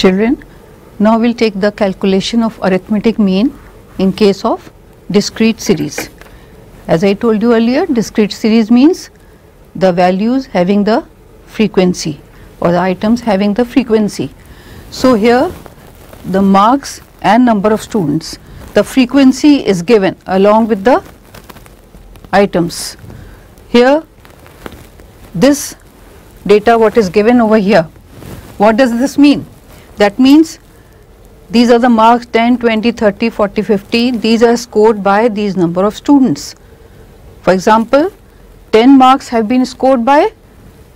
Children, now we will take the calculation of arithmetic mean in case of discrete series. As I told you earlier, discrete series means the values having the frequency or the items having the frequency. So here the marks and number of students, the frequency is given along with the items. Here this data what is given over here, what does this mean? That means these are the marks 10, 20, 30, 40, 50, these are scored by these number of students. For example, 10 marks have been scored by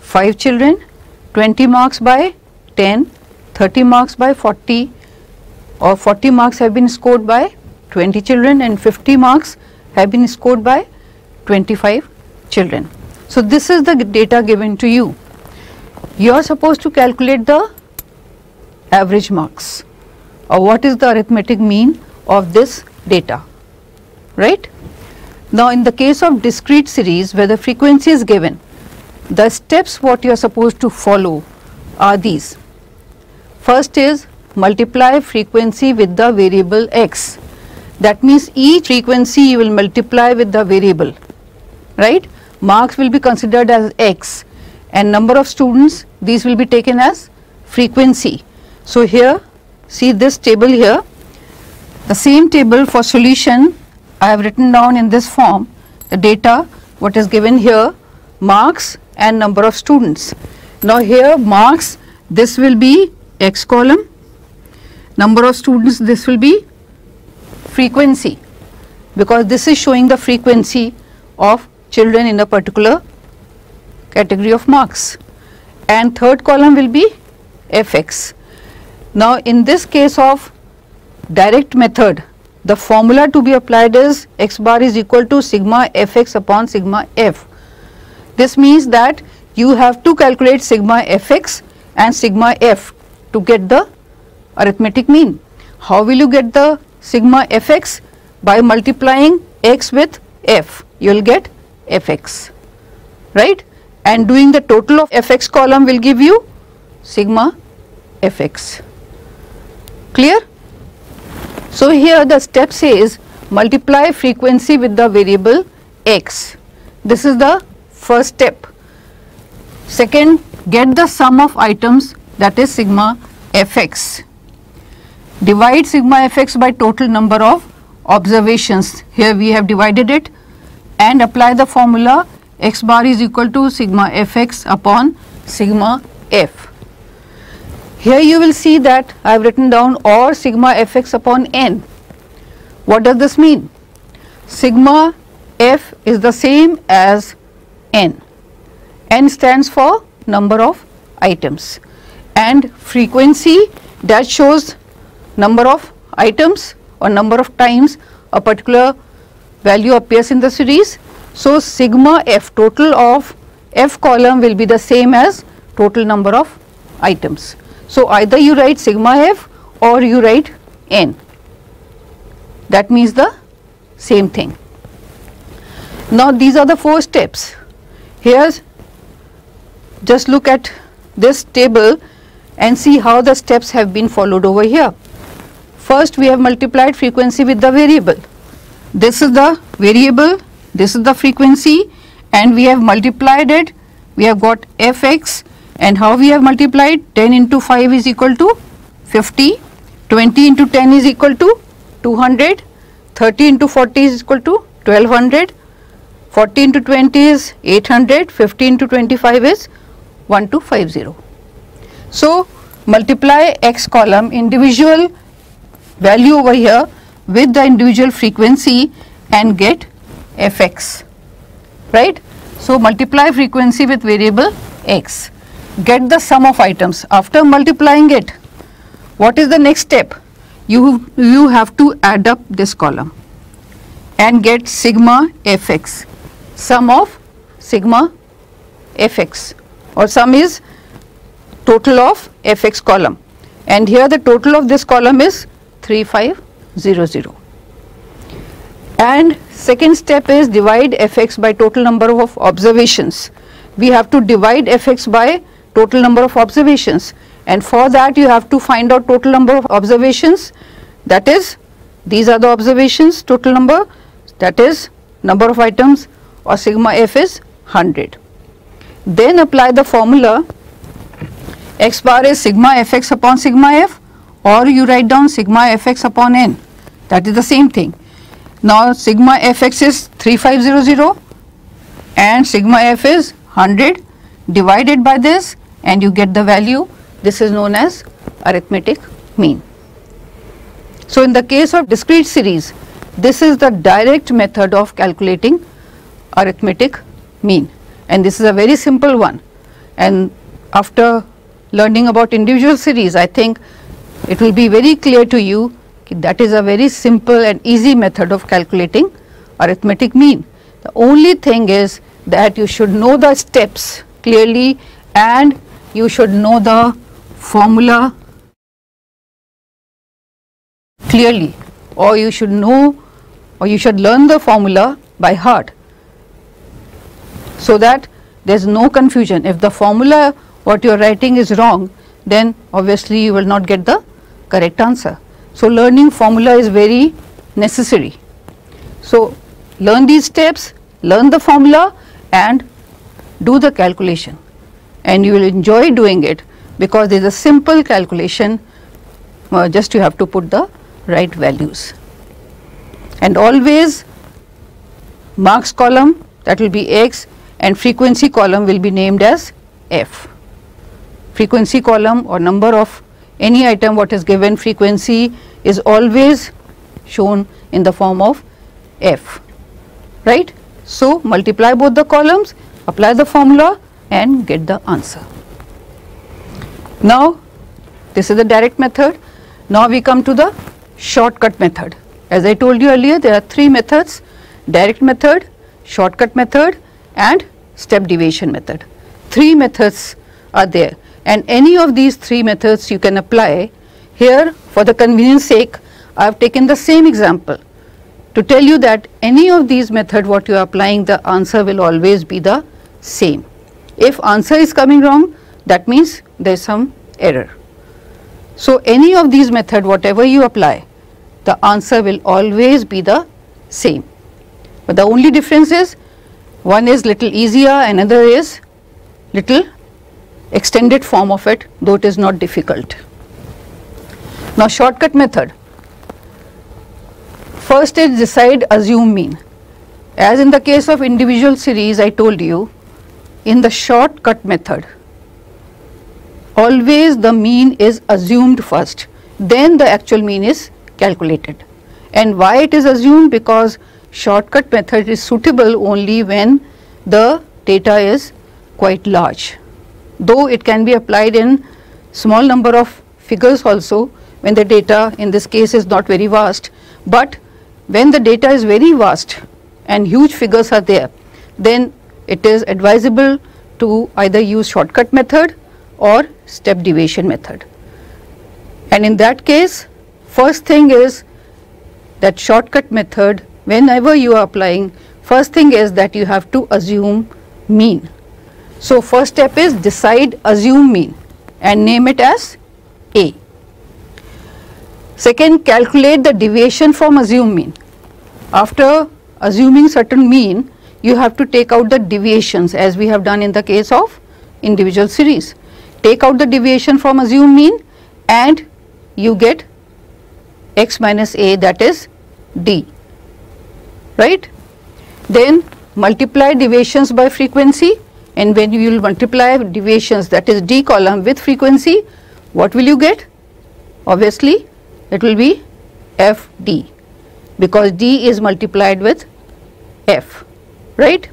5 children, 20 marks by 10, 30 marks by 40, or 40 marks have been scored by 20 children and 50 marks have been scored by 25 children. So this is the data given to you. You are supposed to calculate the average marks or what is the arithmetic mean of this data, right? Now in the case of discrete series where the frequency is given, the steps what you are supposed to follow are these. First is multiply frequency with the variable x. That means each frequency you will multiply with the variable, right? Marks will be considered as x and number of students, these will be taken as frequency. So here, see this table here, the same table for solution I have written down in this form, the data what is given here, marks and number of students. Now here marks, this will be x column, number of students this will be frequency, because this is showing the frequency of children in a particular category of marks, and third column will be fx. Now in this case of direct method, the formula to be applied is x bar is equal to sigma fx upon sigma f. This means that you have to calculate sigma fx and sigma f to get the arithmetic mean. How will you get the sigma fx? By multiplying x with f, you will get fx, right? And doing the total of fx column will give you sigma fx. Clear? So here the step says multiply frequency with the variable x. This is the first step. Second, get the sum of items, that is sigma fx. Divide sigma fx by total number of observations. Here we have divided it, and apply the formula x bar is equal to sigma fx upon sigma f. Here you will see that I have written down or sigma fx upon n. What does this mean? Sigma f is the same as n. N stands for number of items, and frequency, that shows number of items or number of times a particular value appears in the series. So sigma f, total of f column, will be the same as total number of items. So either you write sigma f or you write n. That means the same thing. Now these are the four steps. Here just look at this table and see how the steps have been followed over here. First we have multiplied frequency with the variable. This is the variable, this is the frequency, and we have multiplied it. We have got fx, and how we have multiplied? 10 into 5 is equal to 50, 20 into 10 is equal to 200, 30 into 40 is equal to 1200, 40 into 20 is 800, 50 into 25 is 1250. So multiply x column, individual value over here, with the individual frequency and get fx, right? So multiply frequency with variable x. Get the sum of items. After multiplying it, what is the next step? You have to add up this column and get sigma fx, sum of sigma fx, or sum is total of fx column, and here the total of this column is 3500. And second step is divide fx by total number of observations. We have to divide fx by total number of observations, and for that you have to find out total number of observations, that is these are the observations, total number, that is number of items, or sigma f is 100. Then apply the formula x bar is sigma fx upon sigma f, or you write down sigma fx upon n, that is the same thing. Now sigma fx is 3500 and sigma f is 100, divided by this and you get the value. This is known as arithmetic mean. So in the case of discrete series, this is the direct method of calculating arithmetic mean, and this is a very simple one. And after learning about individual series, I think it will be very clear to you that is a very simple and easy method of calculating arithmetic mean. The only thing is that you should know the steps clearly and you should know the formula clearly, or you should know, or you should learn the formula by heart, so that there is no confusion. If the formula what you are writing is wrong, then obviously you will not get the correct answer. So learning formula is very necessary. So learn these steps, learn the formula and do the calculation, and you will enjoy doing it because there is a simple calculation, just you have to put the right values. And always marks column, that will be X, and frequency column will be named as F. Frequency column or number of any item what is given frequency is always shown in the form of F, right? So multiply both the columns, apply the formula and get the answer. Now this is the direct method. Now we come to the shortcut method. As I told you earlier, there are three methods: direct method, shortcut method and step deviation method. Three methods are there, and any of these three methods you can apply. Here for the convenience sake I have taken the same example to tell you that any of these methods what you are applying, the answer will always be the same. If answer is coming wrong, that means there is some error. So any of these methods whatever you apply, the answer will always be the same. But the only difference is one is little easier, another is little extended form of it, though it is not difficult. Now shortcut method. First is decide assume mean. As in the case of individual series I told you, in the shortcut method always the mean is assumed first, then the actual mean is calculated. And why it is assumed? Because shortcut method is suitable only when the data is quite large, though it can be applied in small number of figures also when the data in this case is not very vast. But when the data is very vast and huge figures are there, then it is advisable to either use shortcut method or step deviation method. And in that case, first thing is that shortcut method, whenever you are applying, first thing is that you have to assume mean. So first step is decide assume mean and name it as A. Second, calculate the deviation from assumed mean. After assuming certain mean, you have to take out the deviations, as we have done in the case of individual series. Take out the deviation from assumed mean and you get X minus A, that is D, right? Then multiply deviations by frequency, and when you will multiply deviations, that is D column, with frequency, what will you get? Obviously it will be FD, because D is multiplied with F, right?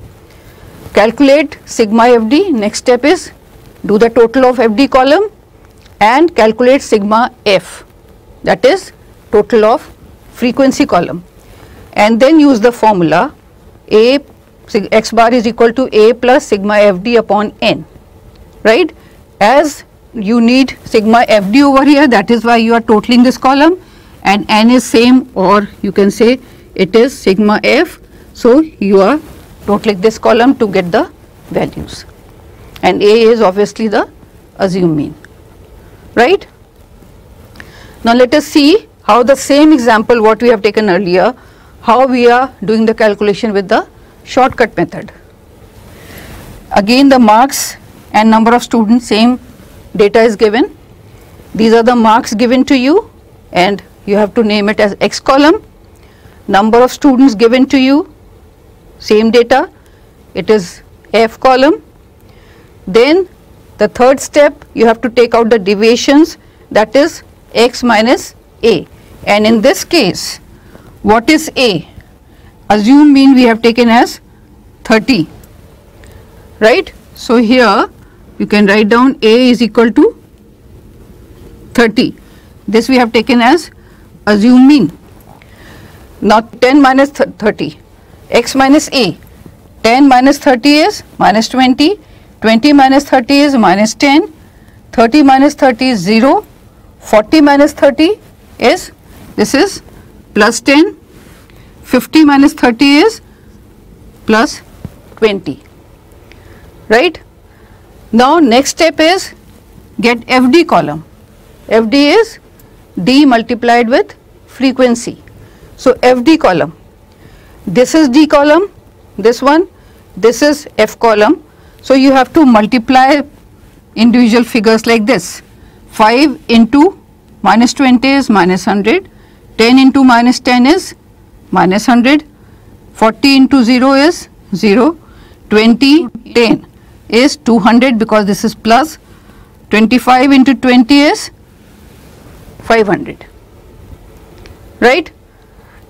Calculate sigma FD. Next step is do the total of FD column and calculate sigma F, that is total of frequency column, and then use the formula A X bar is equal to A plus sigma FD upon N, right? As you need sigma FD over here, that is why you are totaling this column, and N is same, or you can say it is sigma F, so you are totaling this column to get the values, and A is obviously the assumed mean. right. Now let us see how the same example what we have taken earlier, how we are doing the calculation with the shortcut method. Again the marks and number of students, same data is given. These are the marks given to you and you have to name it as X column. Number of students given to you, same data, it is F column. Then the third step, you have to take out the deviations, that is X minus A. And in this case, what is A? Assumed mean we have taken as 30, right? So here you can write down A is equal to 30. This we have taken as assumed mean. Now 10 minus 30, X minus A. 10 minus 30 is minus 20, 20 minus 30 is minus 10, 30 minus 30 is 0, 40 minus 30 is, this is plus 10, 50 minus 30 is plus 20, right. Now next step is get FD column. FD is D multiplied with frequency. So FD column, this is D column, this one, this is F column. So you have to multiply individual figures like this. 5 into minus 20 is minus 100, 10 into minus 10 is minus 100, 40 into 0 is 0, 20 10 is 200 because this is plus, 25 into 20 is 500, right.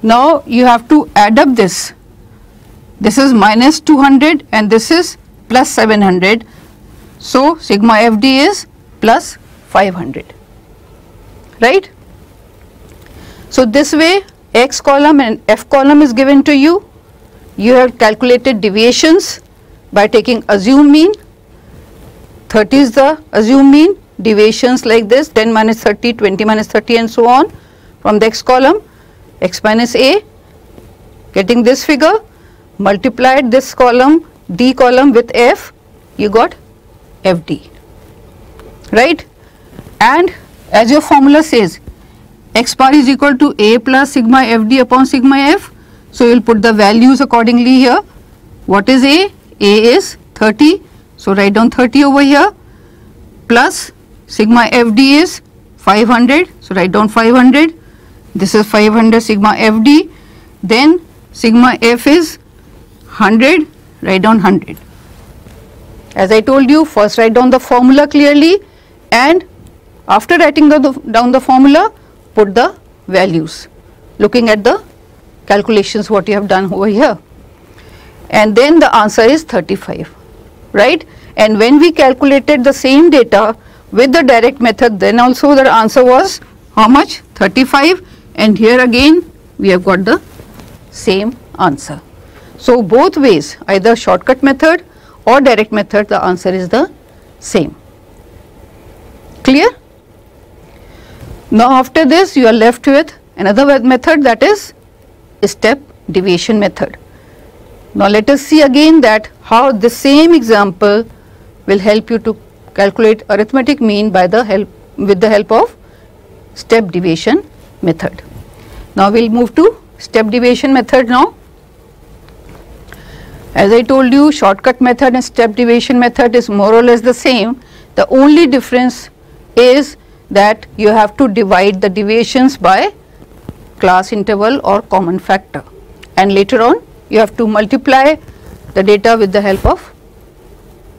Now you have to add up this. This is minus 200 and this is plus 700. So sigma FD is plus 500, right. So this way X column and F column is given to you. You have calculated deviations by taking assumed mean. 30 is the assumed mean, deviations like this, 10 minus 30, 20 minus 30 and so on from the X column, X minus A, getting this figure, multiplied this column, D column with F, you got FD, right. And as your formula says, X bar is equal to A plus sigma FD upon sigma F, so you will put the values accordingly here. What is A? A is 30, so write down 30 over here, plus sigma FD is 500, so write down 500, this is 500 sigma FD, then sigma F is 100, write down 100. As I told you, first write down the formula clearly and after writing down the formula, put the values, looking at the calculations what you have done over here, and then the answer is 35, right. And when we calculated the same data with the direct method, then also the answer was how much? 35, and here again we have got the same answer. So both ways, either shortcut method or direct method, the answer is the same. Clear? Now after this you are left with another method, that is step deviation method. Now let us see again that how the same example will help you to calculate arithmetic mean by the help, with the help of step deviation method. Now we will move to step deviation method now. As I told you, shortcut method and step deviation method is more or less the same. The only difference is that you have to divide the deviations by class interval or common factor, and later on you have to multiply the data with the help of,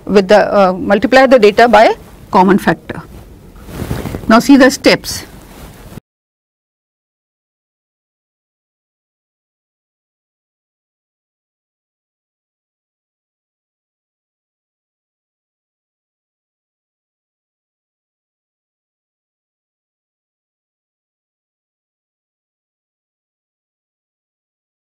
multiply the data by common factor. Now see the steps.